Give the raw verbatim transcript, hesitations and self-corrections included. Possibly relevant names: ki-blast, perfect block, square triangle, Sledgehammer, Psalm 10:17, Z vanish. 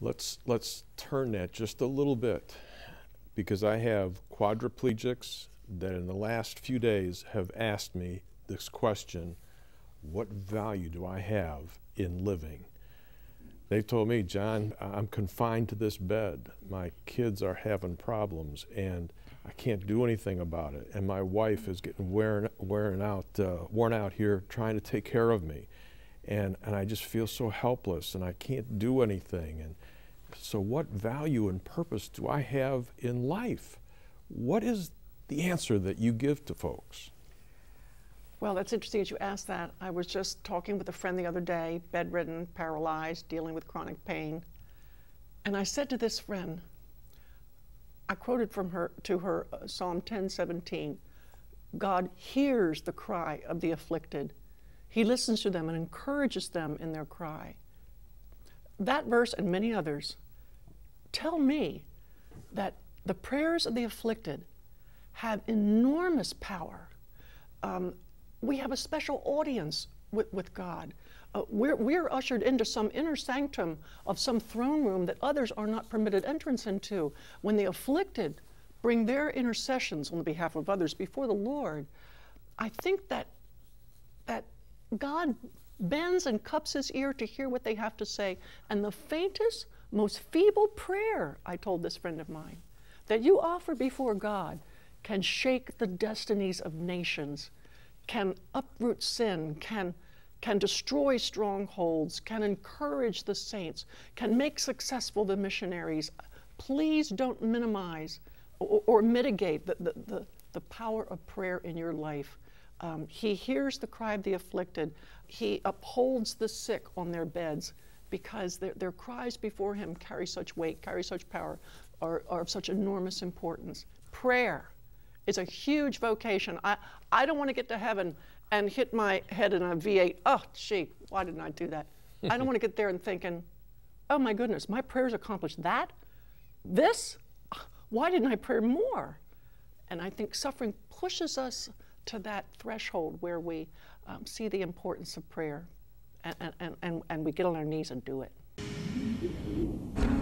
Let's, let's turn that just a little bit, because I have quadriplegics that in the last few days have asked me this question: what value do I have in living? They've told me, John, I'm confined to this bed. My kids are having problems and I can't do anything about it. And my wife is getting wearing, wearing out, uh, worn out here trying to take care of me. And, and I just feel so helpless and I can't do anything. And so what value and purpose do I have in life? What is the answer that you give to folks? Well, that's interesting that you asked that. I was just talking with a friend the other day, bedridden, paralyzed, dealing with chronic pain. And I said to this friend, I quoted from her to her uh, Psalm ten seventeen, God hears the cry of the afflicted. He listens to them and encourages them in their cry. That verse and many others tell me that the prayers of the afflicted have enormous power. Um, we have a special audience with, with God. Uh, we're, we're ushered into some inner sanctum of some throne room that others are not permitted entrance into. When the afflicted bring their intercessions on behalf of others before the Lord, I think that that God bends and cups his ear to hear what they have to say. And the faintest, most feeble prayer, I told this friend of mine, that you offer before God can shake the destinies of nations, can uproot sin, can, can destroy strongholds, can encourage the saints, can make successful the missionaries. Please don't minimize or, or mitigate the, the, the, the power of prayer in your life. Um, he hears the cry of the afflicted. He upholds the sick on their beds, because their, their cries before him carry such weight, carry such power, are, are of such enormous importance. Prayer is a huge vocation. I, I don't want to get to heaven and hit my head in a V eight. Oh, gee, why didn't I do that? I don't want to get there and thinking, oh my goodness, my prayers accomplished that? This? Why didn't I pray more? And I think suffering pushes us to that threshold where we um, see the importance of prayer, and, and, and, and we get on our knees and do it.